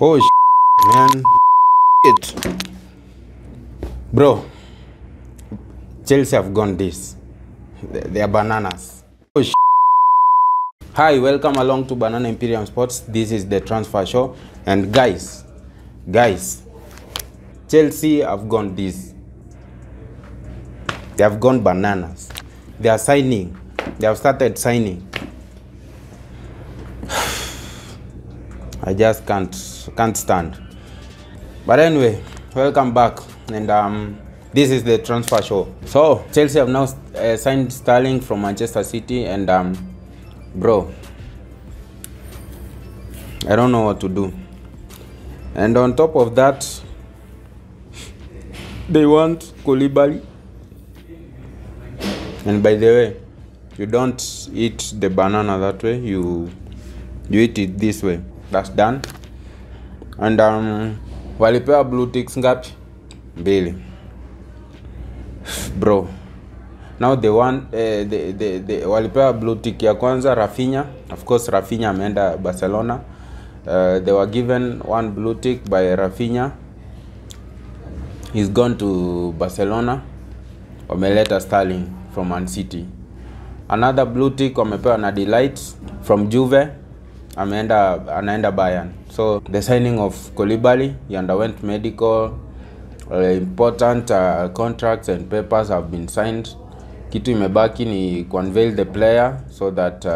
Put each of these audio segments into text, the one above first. Oh, man. It. Bro. Chelsea have gone this. They are bananas. Oh, hi, welcome along to Banana Imperium Sports. This is the transfer show. And guys, Chelsea have gone this. They have gone bananas. They are signing. They have started signing. I just can't stand. But anyway, welcome back. And this is the transfer show. So Chelsea have now signed Sterling from Manchester City, and bro, I don't know what to do. And on top of that, they want Koulibaly. And by the way, you don't eat the banana that way. You eat it this way. That's done. And walipewa blue ticks ngapi? Mbili. Bro, now they want the walipewa blue tick ya kwanza Raphinha. Of course Raphinha ameenda Barcelona. They were given one blue tick by Raphinha. He's gone to Barcelona. Wameleta Sterling from Man City. Another blue tick wamepewa na Delight from Juve. Anaenda Bayern. So the signing of Koulibaly, he underwent medical. Important contracts and papers have been signed. Kitu imebaki ni unveil the player so that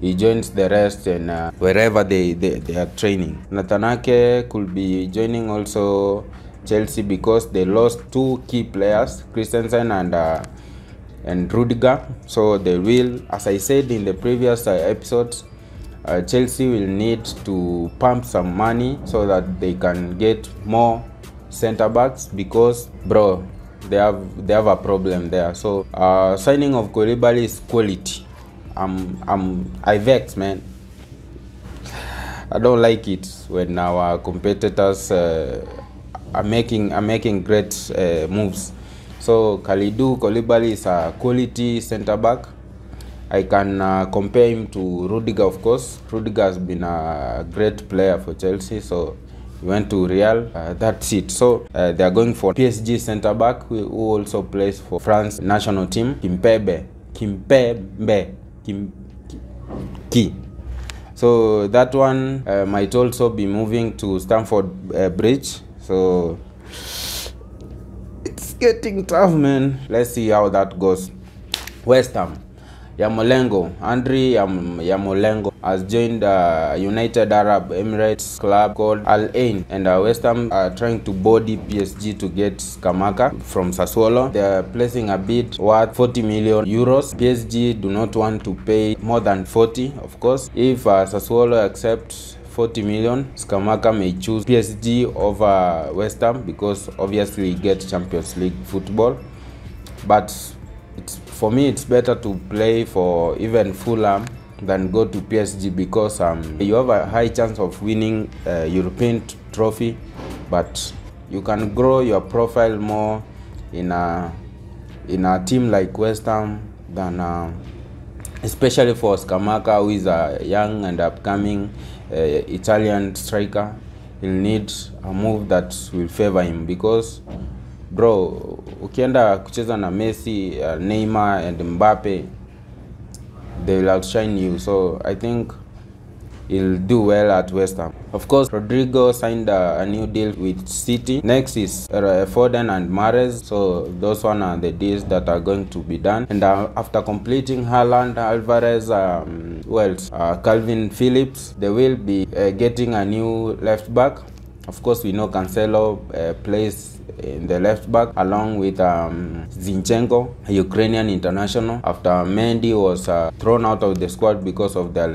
he joins the rest and wherever they are training. Nathanake could be joining also Chelsea because they lost two key players, Christensen and Rudiger. So they will, as I said in the previous episodes, Chelsea will need to pump some money so that they can get more center backs because, bro, they have a problem there. So signing of Koulibaly is quality. I vex, man. I don't like it when our competitors are making great moves. So Kalidou Koulibaly is a quality center back. I can compare him to Rudiger, of course. Rudiger has been a great player for Chelsea, so he went to Real. That's it. So they are going for PSG center back who also plays for France national team. Kimpembe. So that one might also be moving to Stamford Bridge. So it's getting tough, man. Let's see how that goes. West Ham. Yarmolenko, Andriy Yarmolenko has joined United Arab Emirates club called Al Ain, and West Ham are trying to body PSG to get Skamaka from Sassuolo. They are placing a bid worth 40 million euros. PSG do not want to pay more than 40, of course. If Sassuolo accepts 40 million, Skamaka may choose PSG over West Ham because obviously he gets Champions League football. But for me, it's better to play for even Fulham than go to PSG because you have a high chance of winning a European trophy, but you can grow your profile more in a team like West Ham than especially for Scamacca, who is a young and upcoming Italian striker. He'll need a move that will favor him because, bro, ukienda kucheza na Messi, Neymar and Mbappe, they will outshine you. So I think he'll do well at West Ham. Of course, Rodrigo signed a new deal with City. Next is Foden and Mahrez. So those one are the deals that are going to be done. And after completing Haaland, Alvarez, Kalvin Phillips, they will be getting a new left back. Of course, we know Cancelo plays in the left back along with Zinchenko, a Ukrainian international. After Mendy was thrown out of the squad because of the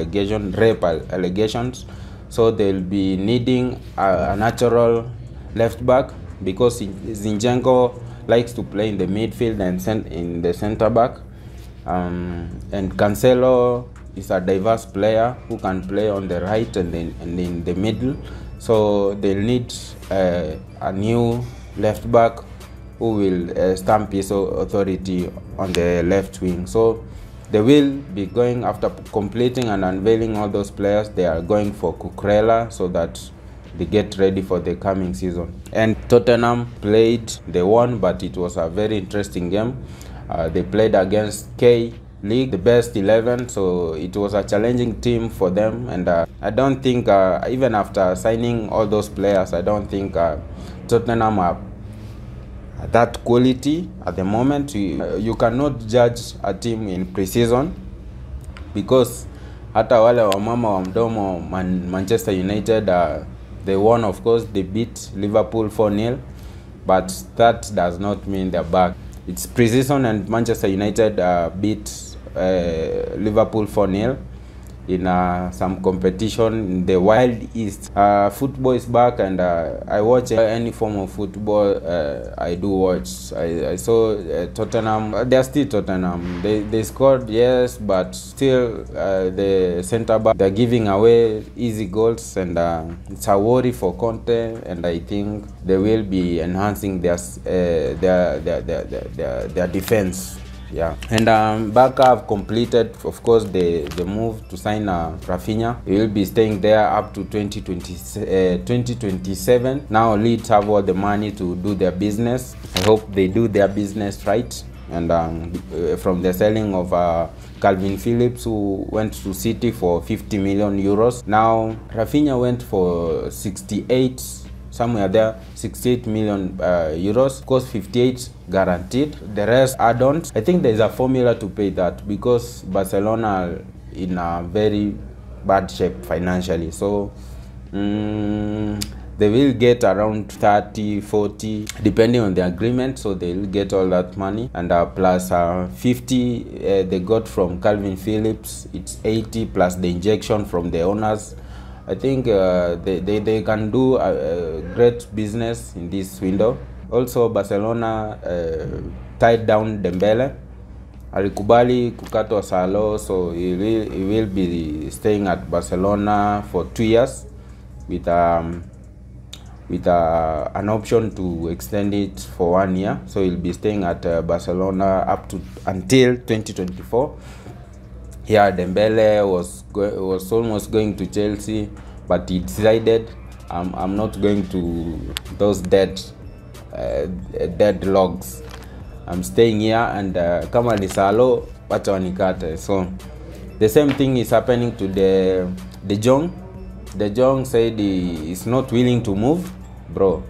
rape allegations, so they'll be needing a natural left back because Zinchenko likes to play in the midfield and in the center back. And Cancelo is a diverse player who can play on the right and in the middle. So they'll need a new left back who will stamp his authority on the left wing. So they will be going, after completing and unveiling all those players, they are going for Cucurella so that they get ready for the coming season. And Tottenham played, they won, but it was a very interesting game. They played against K-League, the best 11, so it was a challenging team for them. And I don't think, even after signing all those players, I don't think Tottenham are that quality at the moment. You cannot judge a team in pre-season, because hata wale wa mama wa mdomo Manchester United, they won, of course, they beat Liverpool 4-0, but that does not mean they're back. It's pre-season, and Manchester United beat Liverpool 4-0 in some competition in the Wild East. Football is back, and I watch any form of football. I do watch. I saw Tottenham. They're still Tottenham. They scored, yes, but still the centre back, they're giving away easy goals, and it's a worry for Conte. And I think they will be enhancing their defence. Yeah, and Barca have completed, of course, the move to sign Raphinha. He will be staying there up to 2027. Now Leeds have all the money to do their business. I hope they do their business right. And from the selling of Kalvin Phillips, who went to City for 50 million euros. Now Raphinha went for 68, somewhere there, 68 million euros, cost 58 guaranteed, the rest add-ons. I think there's a formula to pay that, because Barcelona are in a very bad shape financially. So they will get around 30, 40, depending on the agreement. So they will get all that money. And plus 50 they got from Kalvin Phillips, it's 80 plus the injection from the owners. I think they can do a great business in this window. Also, Barcelona tied down Dembele. Alikubali kukatwa Salo, so he will be staying at Barcelona for 2 years with an option to extend it for 1 year. So he'll be staying at Barcelona up to until 2024. Yeah, Dembele was almost going to Chelsea, but he decided, I'm not going to those dead logs. I'm staying here, and kama lisalo wacha wanikate. So the same thing is happening to the De Jong. De Jong said he is not willing to move, bro.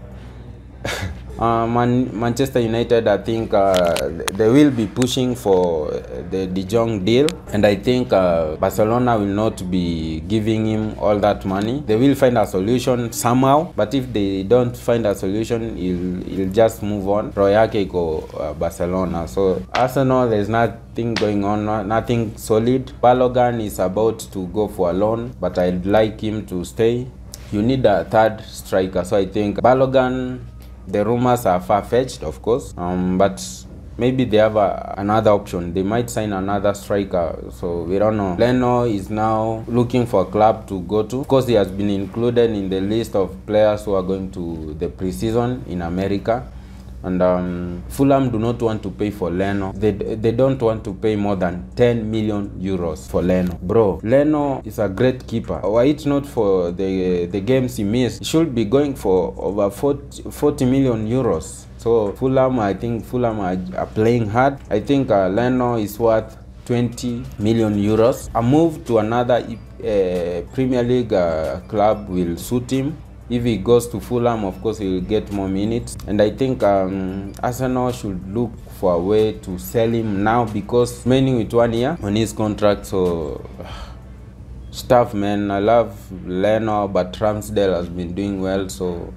Manchester United, I think they will be pushing for the De Jong deal, and I think Barcelona will not be giving him all that money. They will find a solution somehow, but if they don't find a solution, he'll just move on. Royake go Barcelona. So Arsenal, there's nothing going on, nothing solid. Balogun is about to go for a loan, but I'd like him to stay. You need a third striker, so I think Balogun. The rumors are far-fetched, of course, but maybe they have another option. They might sign another striker, so we don't know. Leno is now looking for a club to go to. Of course, he has been included in the list of players who are going to the pre-season in America. And Fulham do not want to pay for Leno. They don't want to pay more than 10 million euros for Leno. Bro, Leno is a great keeper. Why it's not for the games he missed? He should be going for over 40 million euros. So Fulham, I think Fulham are playing hard. I think Leno is worth 20 million euros. A move to another Premier League club will suit him. If he goes to Fulham, of course, he will get more minutes. And I think Arsenal should look for a way to sell him now, because remaining with 1 year on his contract. So, stuff, man. I love Leno, but Ramsdale has been doing well. So,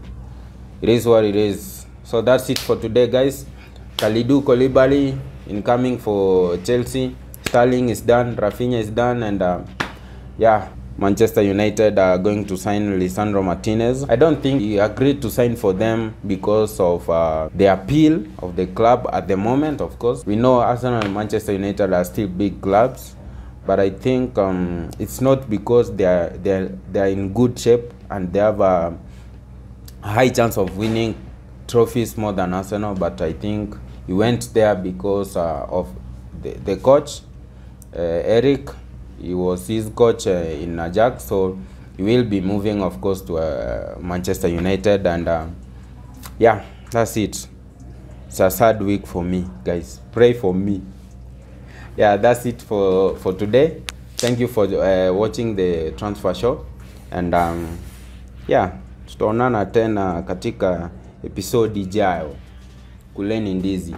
it is what it is. So, that's it for today, guys. Kalidou Koulibaly incoming for Chelsea. Sterling is done. Raphinha is done. And, yeah. Manchester United are going to sign Lisandro Martinez. I don't think he agreed to sign for them because of the appeal of the club at the moment, of course. We know Arsenal and Manchester United are still big clubs, but I think it's not because they're in good shape and they have a high chance of winning trophies more than Arsenal, but I think he went there because of the coach, Eric. He was his coach in Ajax, so He will be moving, of course, to Manchester United. And yeah, that's it. It's a sad week for me, guys. Pray for me. Yeah, that's it for today. Thank you for watching the transfer show. And yeah, tutaonana tena katika episode ijayo. Kuleni ndizi.